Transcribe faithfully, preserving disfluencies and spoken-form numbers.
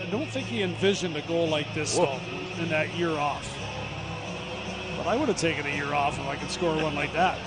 I don't think he envisioned a goal like this though, in that year off. But I would have taken a year off if I could score one like that.